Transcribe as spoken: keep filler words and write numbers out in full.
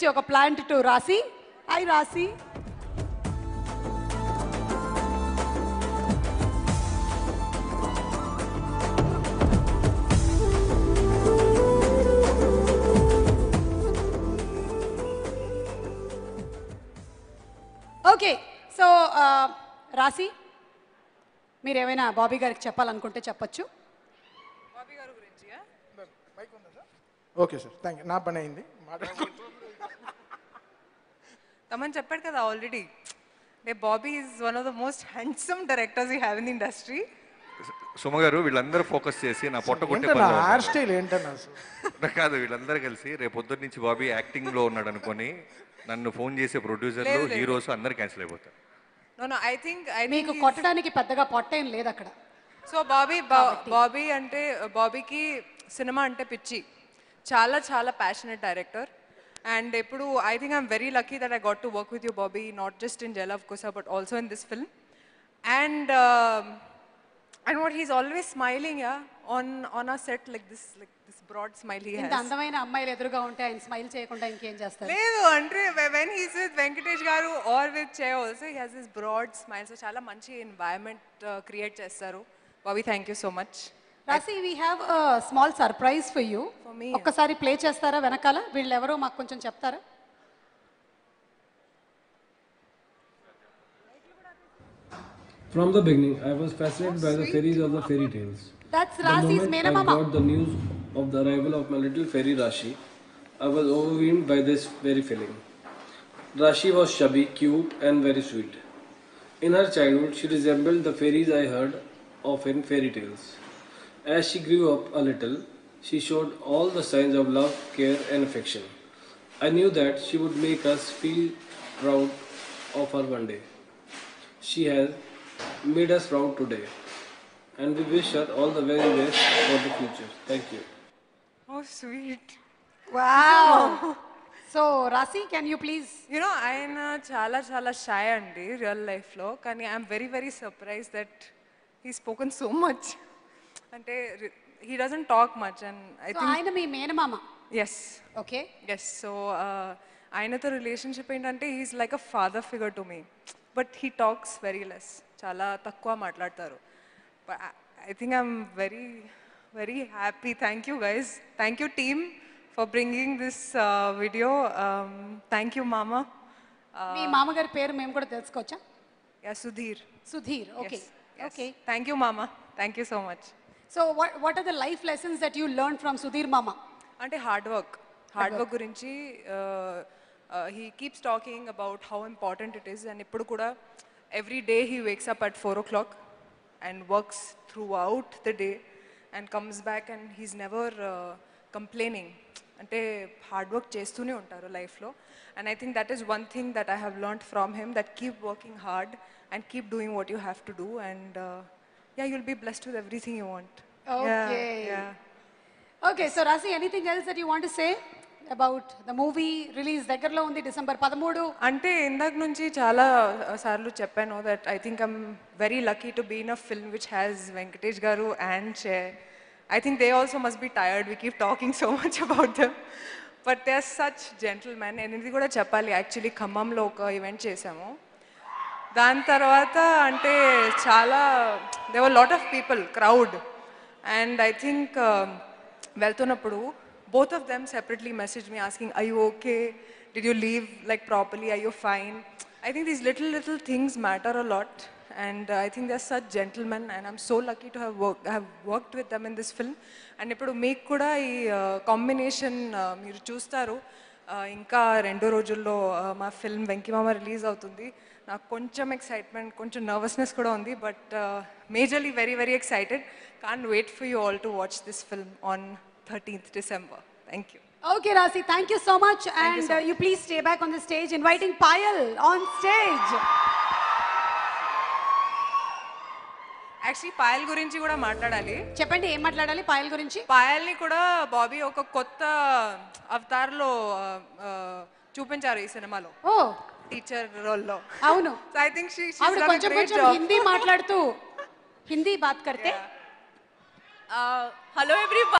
నుంచి ఒక plant to రాశి. హాయ్ రాశి. ఓకే, సో రాశి మీరేమైనా బాబీ గారికి చెప్పాలనుకుంటే చెప్పచ్చు. బాబీ గారు గురించి మైక్ ఉందా sir? Okay sir, thank you. నా పని అయింది మాట్లాడుకుంటూ. తమన్ చెప్పాడు కదా already, they Bobby is one of the most handsome directors you have in the industry. Suma గారు వీళ్ళందరూ ఫోకస్ చేసి నా పొట్ట కొట్టే హెయిర్ స్టైల్ ఏంటన్నా కాదు, వీళ్ళందరూ కలిసి రేపు పొద్దున్న నుంచి బాబీ యాక్టింగ్లో ఉన్నాడు అనుకొని నన్ను ఫోన్ చేసే ప్రొడ్యూసర్లు హీరోస్ అందరూ క్యాన్సిల్ అయిపోతారు. నో నో ఐ థింక్ మీకు కొట్టడానికి పెద్దగా పొట్ట ఏం లేదు అక్కడ. సో బాబీ బాబీ అంటే బాబీకి సినిమా అంటే పిచ్చి, చాలా చాలా passionate director. And Eppudu, I think I'm very lucky that I got to work with you, Bobby, not just in Jala of Kosa, but also in this film. And uh, and what he's always smiling, yeah, on on our set like this, like this broad smile he has. Inda andamaina ammayile eduruga unte ayin smile cheyakunda inkem chestaru? Ledu andre when he's with Venkatesh Garu or with Cheo also, he has this broad smile. So chala manchi environment uh, create chestaru. Bobby, thank you so much. Rashi, we have a small surprise for you. For me. Okkasari play chestara venakala veellu evaro maaku koncham cheptara. From the beginning I was fascinated oh, by the fairies of the fairy tales. That's Rashi's mena mama. I got the news of the arrival of my little fairy Rashi. I was overwhelmed by this very feeling. Rashi was chubby, cute and very sweet. In her childhood she resembled the fairies I heard of in fairy tales. As she grew up a little, she showed all the signs of love, care and affection. I knew that she would make us feel proud of her one day. She has made us proud today, and we wish her all the very best for the future. Thank you. Oh, sweet. Wow. So, Rashi, can you please? You know, I am chala chala shy andi real life lo, kani I am very very surprised that he's spoken so much. అంటే he doesn't talk much and I so think ఆయన మీ మేనమామ. Yes. Okay. Yes. So ఆయనతో relationship ఏంటంటే he is like a father figure to me, but he talks very less. చాలా తక్కువ మాట్లాడతారు. But I, I think I'm very very happy. Thank you guys. Thank you team for bringing this uh, video. Um, thank you mama. మీ మామగారి పేరు మేము కూడా తెలుసుకోవచ్చా? Yeah, Sudhir. Sudhir. Okay. Yes. Okay. Thank you mama. Thank you so much. So what what are the life lessons that you learned from Sudhir mama? Ante hard work. Hard work gurinchi uh, uh, he keeps talking about how important it is, and ippudu kuda every day he wakes up at four o'clock and works throughout the day and comes back, and he's never uh, complaining. Ante hard work chestune untaru life lo, and I think that is one thing that I have learned from him, that keep working hard and keep doing what you have to do, and uh, yeah, you'll be blessed with everything you want. Okay. Yeah, yeah. Okay, so Rashi, anything else that you want to say about the movie release? Dagarlo undi December thirteenth. Ante indak nunchi chala sarlu cheppanu that I think I'm very lucky to be in a film which has Venkatesh Garu and Che. I think they also must be tired. We keep talking so much about them, but they are such gentlemen. Enidi kuda cheppali, actually Khammam lo oka event chesamu. దాని తర్వాత అంటే చాలా there were lot of people crowd, and I think వెళ్తున్నప్పుడు both of them separately message me asking I you okay, did you leave like properly, I you fine. I think these little little things matter a lot, and I think they are such gentlemen, and I'm so lucky to have work have worked with them in this film. And ఇప్పుడు మీకు కూడా ఈ combination మీరు చూస్తారు. ఇంకా రెండు రోజుల్లో మా ఫిల్మ్ వెంకిమామ రిలీజ్ అవుతుంది. నాకు కొంచెం ఎక్సైట్మెంట్, కొంచెం నర్వస్నెస్ కూడా ఉంది, but majorly very very excited. Can't wait for you all to watch this film on thirteenth December. Thank you. Okay Raashi, thank you so much, and you please stay back on the stage. Inviting Payal on stage. Actually Payal గురించి కూడా మాట్లాడాలి. చెప్పండి, ఏం మాట్లాడాలి పాయల్ గురించి? పాయల్ని కూడా బాబీ ఒక కొత్త అవతార్లో చూపించారు ఈ సినిమాలో, టీచర్ రోల్లో. అవును. So I think she she done a great job. Hindi మాట్లాడుతూ హిందీ బాత్ करते. Hello everyone.